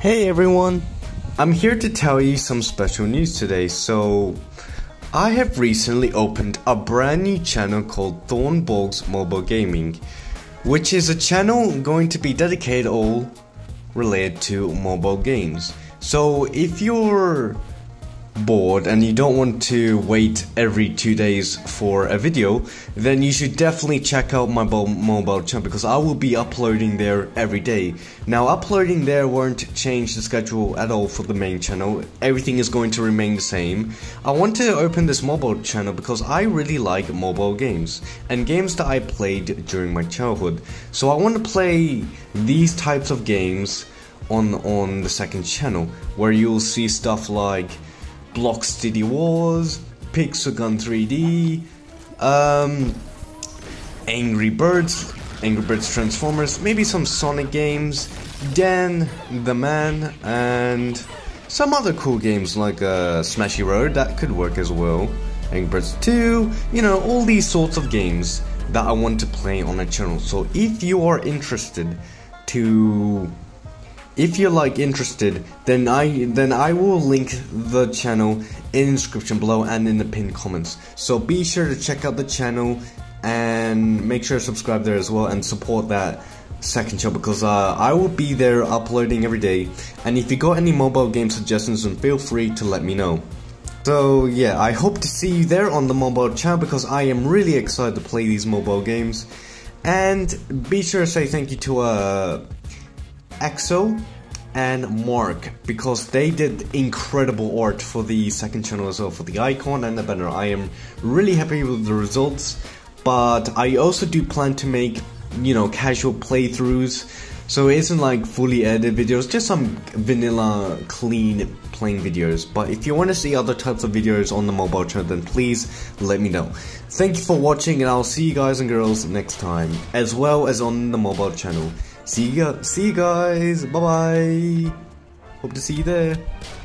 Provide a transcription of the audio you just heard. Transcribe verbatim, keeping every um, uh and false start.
Hey everyone, I'm here to tell you some special news today. So, I have recently opened a brand new channel called ThorneBorg's Mobile Gaming, which is a channel going to be dedicated all related to mobile games. So, if you're bored and you don't want to wait every two days for a video, then you should definitely check out my mobile channel, because I will be uploading there every day. Now, uploading there won't change the schedule at all for the main channel. Everything is going to remain the same. I want to open this mobile channel because I really like mobile games and games that I played during my childhood. So I want to play these types of games on on the second channel, where you'll see stuff like Block City Wars, Pixel Gun three D, um, Angry Birds, Angry Birds Transformers, maybe some Sonic games, Dan the Man, and some other cool games like uh, Smashy Road, that could work as well, Angry Birds two, you know, all these sorts of games that I want to play on a channel. So if you are interested to... If you're like interested, then I then I will link the channel in the description below and in the pinned comments. So be sure to check out the channel and make sure to subscribe there as well and support that second channel, because uh, I will be there uploading every day. And if you got any mobile game suggestions, then feel free to let me know. So yeah, I hope to see you there on the mobile channel, because I am really excited to play these mobile games. And be sure to say thank you to uh. Axouroth and Mark, because they did incredible art for the second channel as well, for the icon and the banner. I am really happy with the results, but I also do plan to make, you know, casual playthroughs, so it isn't like fully edited videos, just some vanilla clean playing videos. But if you want to see other types of videos on the mobile channel, then please let me know. Thank you for watching, and I'll see you guys and girls next time, as well as on the mobile channel. See ya, see you guys, bye bye, hope to see you there.